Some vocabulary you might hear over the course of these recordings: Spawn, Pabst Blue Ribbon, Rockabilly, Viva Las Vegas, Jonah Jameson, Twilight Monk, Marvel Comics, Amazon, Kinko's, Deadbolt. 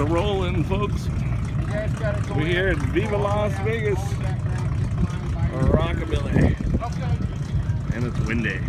a rolling, folks. We're here at Viva Las Vegas, Rockabilly, and it's windy.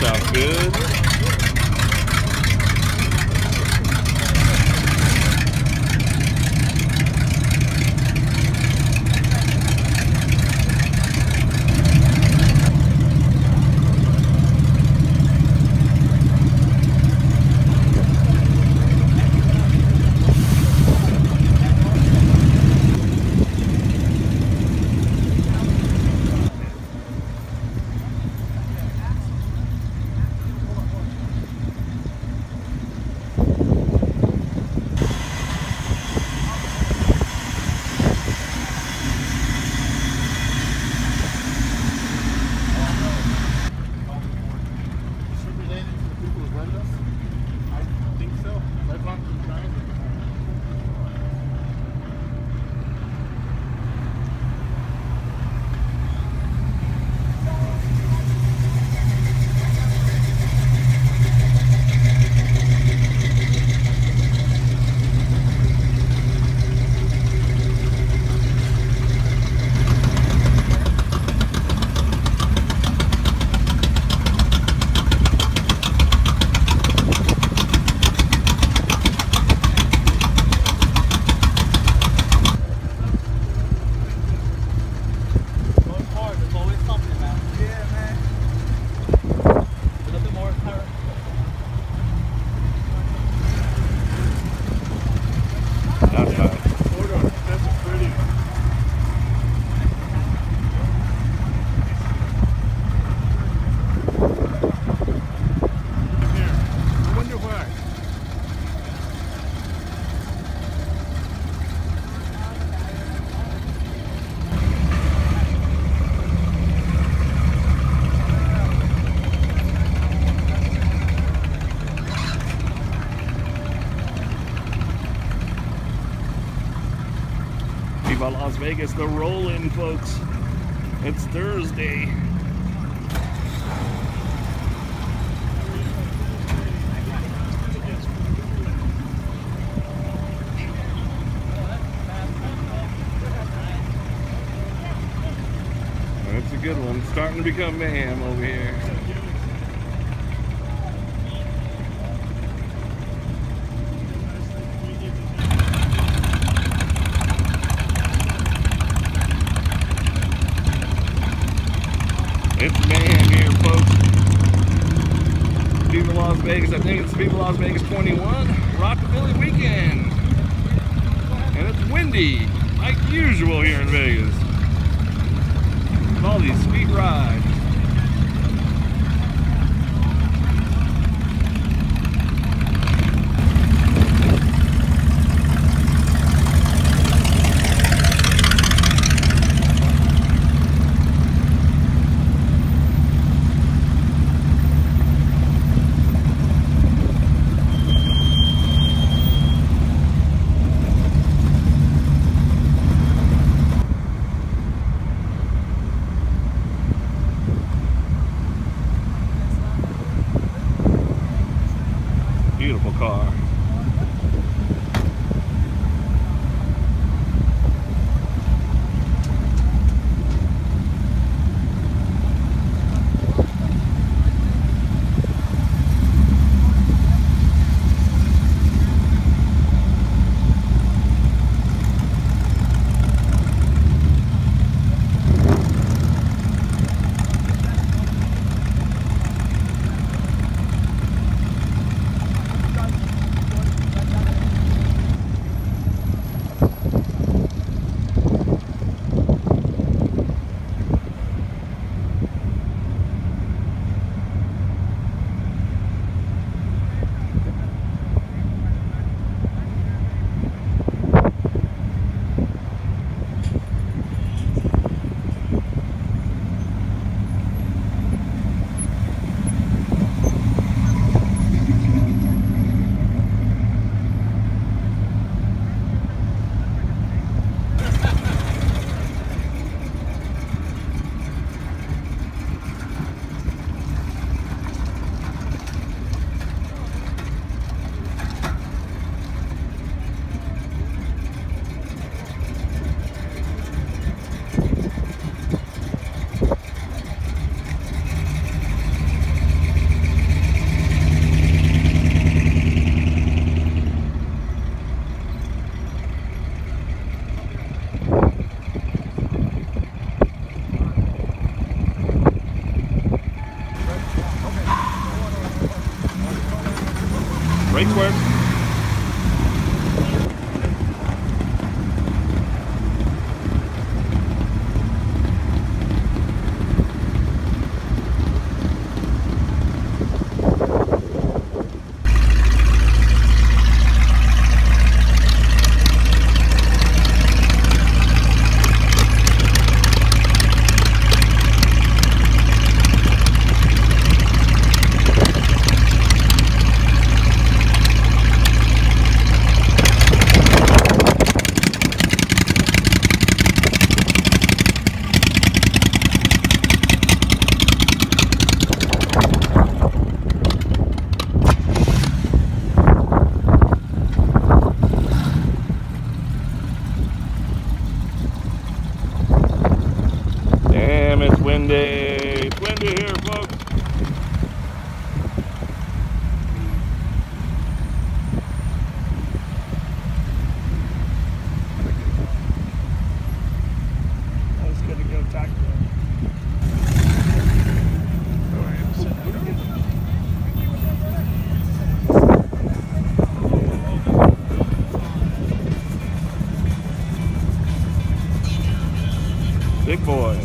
Sounds good. Viva Las Vegas, the roll-in, folks. It's Thursday. That's a good one. Starting to become mayhem over here. It's mayhem here, folks. Viva Las Vegas. I think it's Viva Las Vegas 21 Rockabilly Weekend. And it's windy, like usual here in Vegas. With all these speed rides. Beautiful car. Right square. It's windy here, folks. That's good to go tackle. Big boy.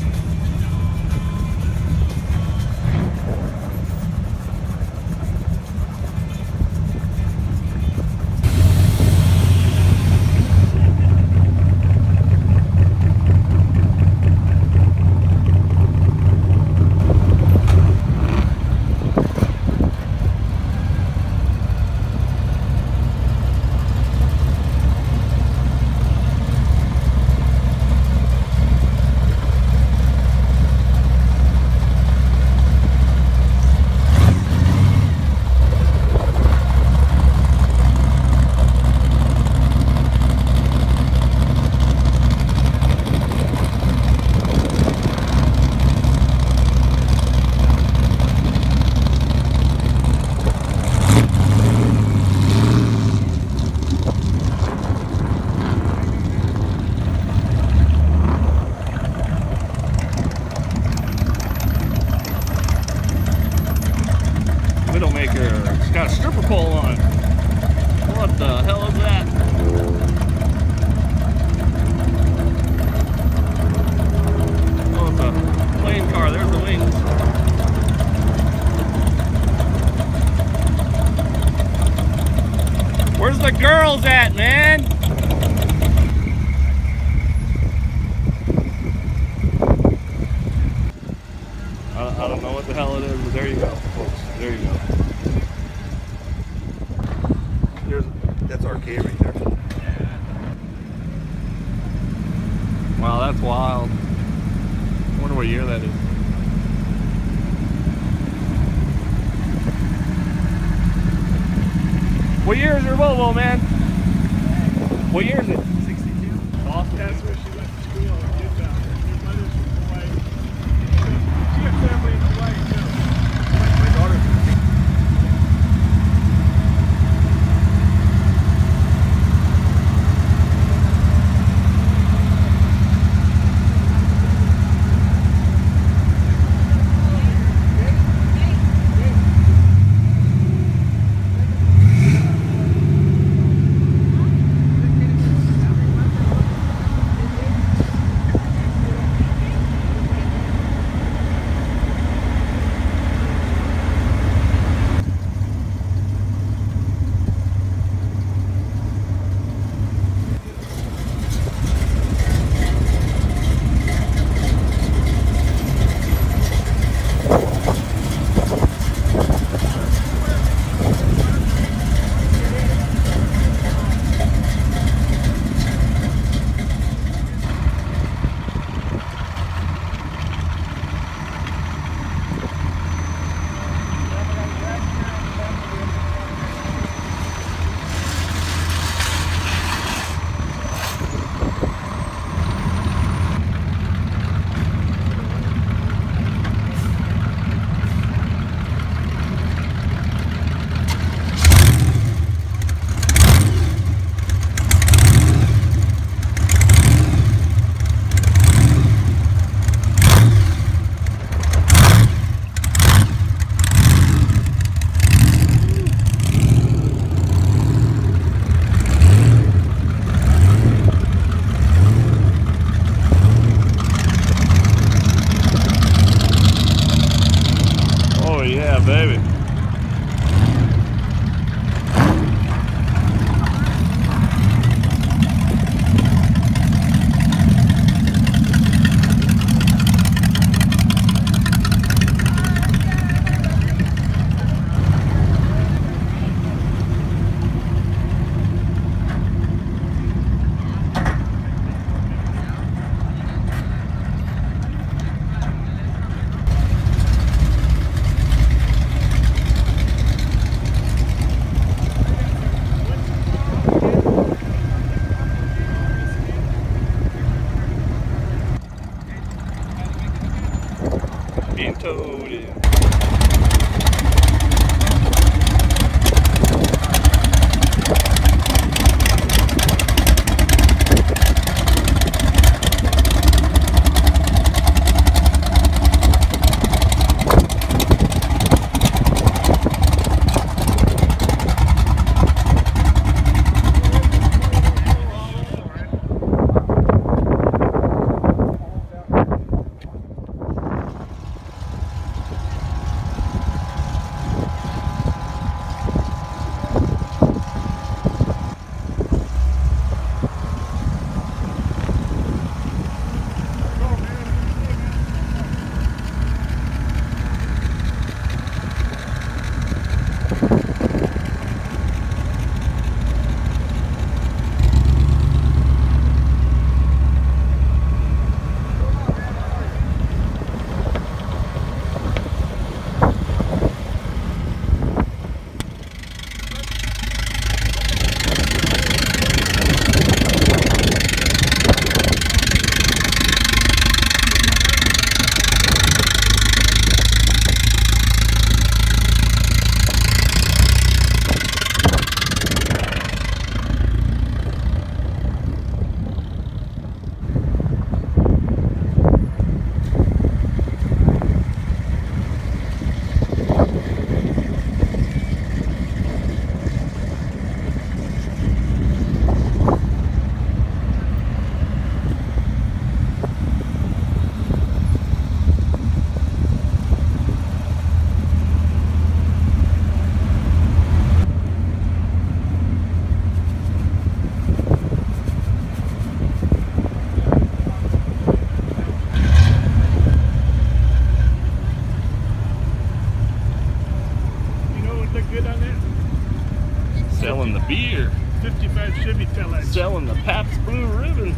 It's got a stripper pole on. What the hell is that? Oh, it's a plane car. There's the wings. Where's the girls at, man? I don't know what the hell it is, but there you go, folks. There you go. That's our cave right there. Yeah. Wow, that's wild. I wonder what year that is. What year is your Volvo, man? What year is it? 62. Boston. That's where she went to school. Her kids out there. Her mother's from Hawaii. She had family in Hawaii too. My daughter's from Hawaii. I'm toaded. Selling the beer. 55 Chevy Taillight. Selling the Pabst Blue Ribbon.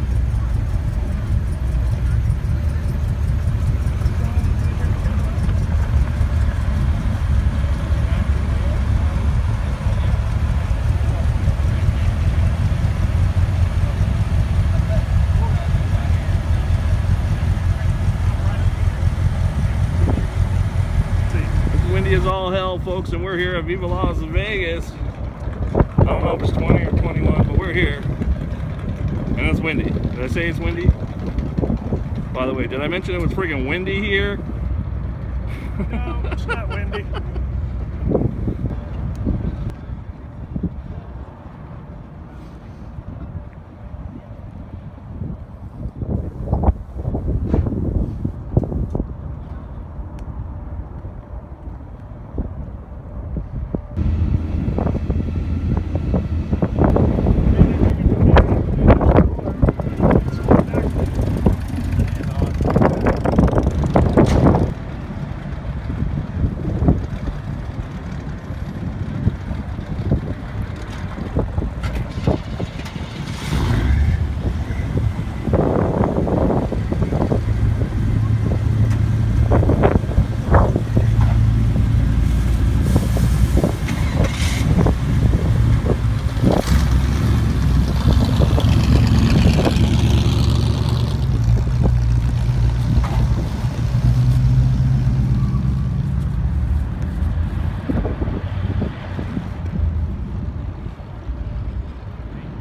It's windy as all hell, folks, and we're here at Viva Las Vegas. I don't know if it's 20 or 21, but we're here, and it's windy. Did I say it's windy? By the way, did I mention it was freaking windy here? No, it's not windy.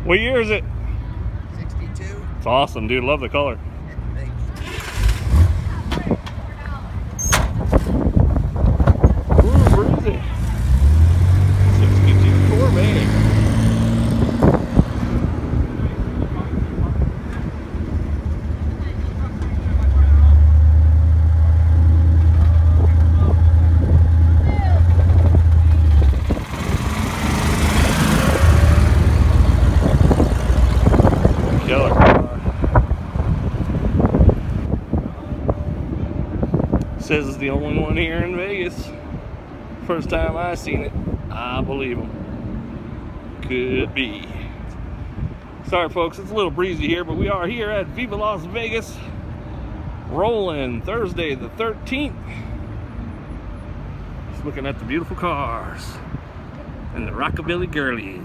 What year is it? 62. It's awesome, dude. Love the color. Says it's the only one here in Vegas. First time I seen it. I believe him. Could be. Sorry folks, it's a little breezy here, but we are here at Viva Las Vegas. Rolling Thursday the 13th. Just looking at the beautiful cars and the rockabilly girlies.